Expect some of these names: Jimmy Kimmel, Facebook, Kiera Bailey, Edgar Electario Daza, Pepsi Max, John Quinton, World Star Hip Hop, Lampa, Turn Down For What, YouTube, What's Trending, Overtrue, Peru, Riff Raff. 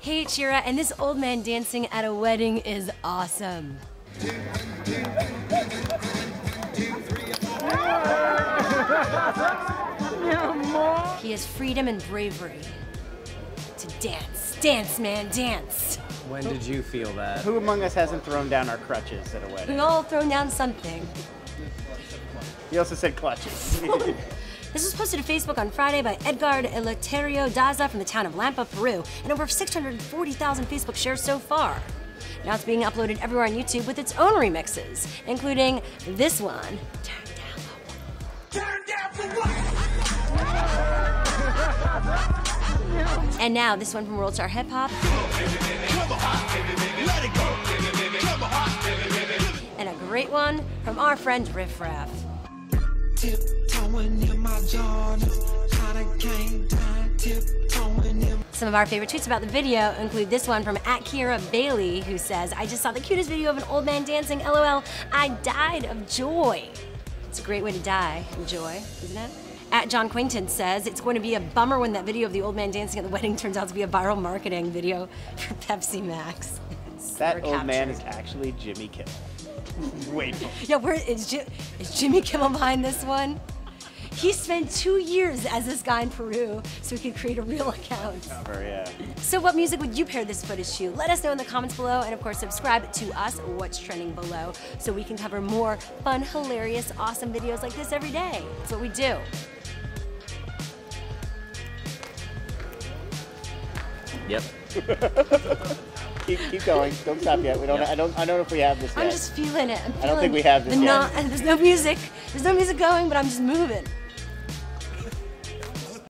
Hey Kiera, and this old man dancing at a wedding is awesome. He has freedom and bravery to dance. Dance, man, dance. When did you feel that? Who among us hasn't thrown down our crutches at a wedding? We've all thrown down something. He also said clutches. This was posted to Facebook on Friday by Edgar Electario Daza from the town of Lampa, Peru, and over 640,000 Facebook shares so far. Now it's being uploaded everywhere on YouTube with its own remixes, including this one, Turn Down For What. Turn down for what? And now this one from World Star Hip Hop. And a great one from our friend Riff Raff. Some of our favorite tweets about the video include this one from @Kiera Bailey, who says, "I just saw the cutest video of an old man dancing, LOL. I died of joy." It's a great way to die of joy, isn't it? @John Quinton says, "It's going to be a bummer when that video of the old man dancing at the wedding turns out to be a viral marketing video for Pepsi Max." That old man is actually Jimmy Kimmel. Wait. Yeah, is Jimmy Kimmel behind this one? He spent 2 years as this guy in Peru so he could create a real account. Cover, yeah. So what music would you pair this footage to? Let us know in the comments below, and of course subscribe to us, What's Trending Below, so we can cover more fun, hilarious, awesome videos like this every day. That's what we do. Yep. Keep going. Don't stop yet. We don't. Yep. I don't know if we have this yet. I'm just feeling it. I don't think we have this yet. There's no music. There's no music going, but I'm just moving.